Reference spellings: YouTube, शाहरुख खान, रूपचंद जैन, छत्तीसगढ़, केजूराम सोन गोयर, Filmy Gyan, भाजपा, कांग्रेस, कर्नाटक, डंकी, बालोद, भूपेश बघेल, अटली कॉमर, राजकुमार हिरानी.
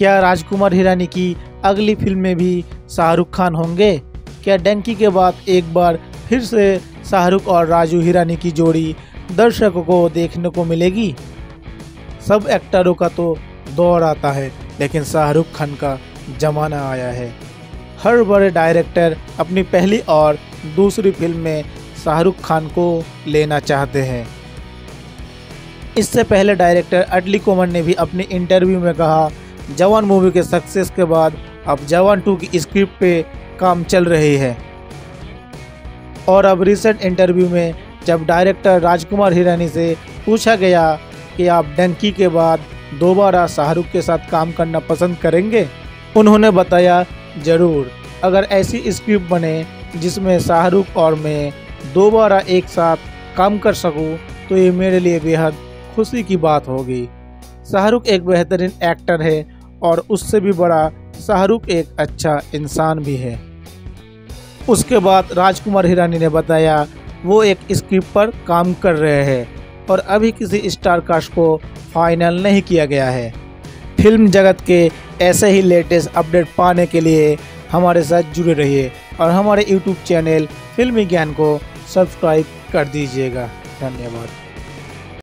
क्या राजकुमार हिरानी की अगली फिल्म में भी शाहरुख खान होंगे? क्या डंकी के बाद एक बार फिर से शाहरुख और राजू हिरानी की जोड़ी दर्शकों को देखने को मिलेगी? सब एक्टरों का तो दौर आता है, लेकिन शाहरुख खान का जमाना आया है। हर बड़े डायरेक्टर अपनी पहली और दूसरी फिल्म में शाहरुख खान को लेना चाहते हैं। इससे पहले डायरेक्टर अटली कॉमर ने भी अपने इंटरव्यू में कहा, जवान मूवी के सक्सेस के बाद अब जवान 2 की स्क्रिप्ट पे काम चल रही है। और अब रिसेंट इंटरव्यू में जब डायरेक्टर राजकुमार हिरानी से पूछा गया कि आप डंकी के बाद दोबारा शाहरुख के साथ काम करना पसंद करेंगे, उन्होंने बताया, जरूर, अगर ऐसी स्क्रिप्ट बने जिसमें शाहरुख और मैं दोबारा एक साथ काम कर सकूं तो ये मेरे लिए बेहद खुशी की बात होगी। शाहरुख एक बेहतरीन एक्टर है और उससे भी बड़ा शाहरुख एक अच्छा इंसान भी है। उसके बाद राजकुमार हिरानी ने बताया वो एक स्क्रिप्ट पर काम कर रहे हैं और अभी किसी स्टार कास्ट को फाइनल नहीं किया गया है। फिल्म जगत के ऐसे ही लेटेस्ट अपडेट पाने के लिए हमारे साथ जुड़े रहिए और हमारे YouTube चैनल फिल्मी ज्ञान को सब्सक्राइब कर दीजिएगा। धन्यवाद।